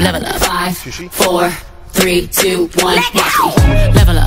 Level up. 5, 4, 3, 2, 1. Level up.